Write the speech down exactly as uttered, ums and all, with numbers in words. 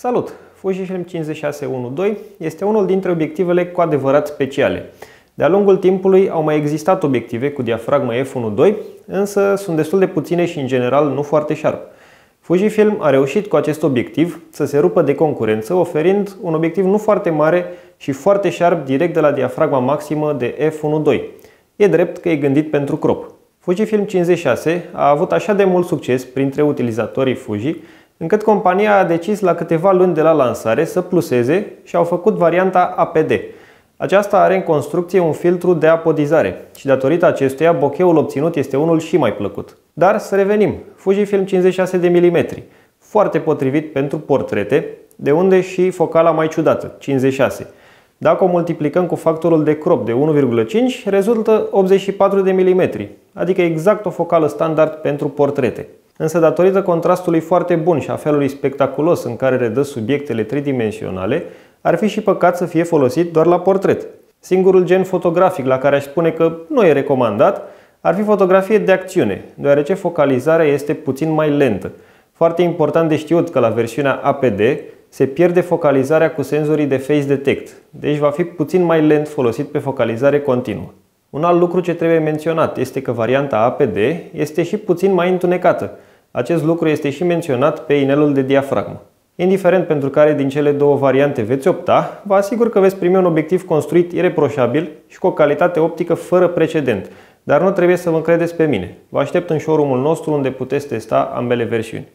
Salut! Fujifilm cincizeci și șase unu doi este unul dintre obiectivele cu adevărat speciale. De-a lungul timpului au mai existat obiective cu diafragma f unu virgulă doi, însă sunt destul de puține și în general nu foarte sharp. Fujifilm a reușit cu acest obiectiv să se rupă de concurență, oferind un obiectiv nu foarte mare și foarte sharp direct de la diafragma maximă de f unu virgulă doi. E drept că e gândit pentru crop. Fujifilm cincizeci și șase a avut așa de mult succes printre utilizatorii Fuji, încât compania a decis la câteva luni de la lansare să pluseze și au făcut varianta A P D. Aceasta are în construcție un filtru de apodizare și datorită acestuia bocheul obținut este unul și mai plăcut. Dar să revenim, Fujifilm cincizeci și șase de milimetri, foarte potrivit pentru portrete, de unde și focala mai ciudată, cincizeci și șase. Dacă o multiplicăm cu factorul de crop de unu virgulă cinci, rezultă optzeci și patru de milimetri, adică exact o focală standard pentru portrete. Însă datorită contrastului foarte bun și a felului spectaculos în care redă subiectele tridimensionale, ar fi și păcat să fie folosit doar la portret. Singurul gen fotografic la care aș spune că nu e recomandat ar fi fotografie de acțiune, deoarece focalizarea este puțin mai lentă. Foarte important de știut că la versiunea A P D se pierde focalizarea cu senzorii de face detect, deci va fi puțin mai lent folosit pe focalizare continuă. Un alt lucru ce trebuie menționat este că varianta A P D este și puțin mai întunecată. Acest lucru este și menționat pe inelul de diafragmă. Indiferent pentru care din cele două variante veți opta, vă asigur că veți primi un obiectiv construit ireproșabil și cu o calitate optică fără precedent. Dar nu trebuie să vă încredeți pe mine. Vă aștept în showroom-ul nostru unde puteți testa ambele versiuni.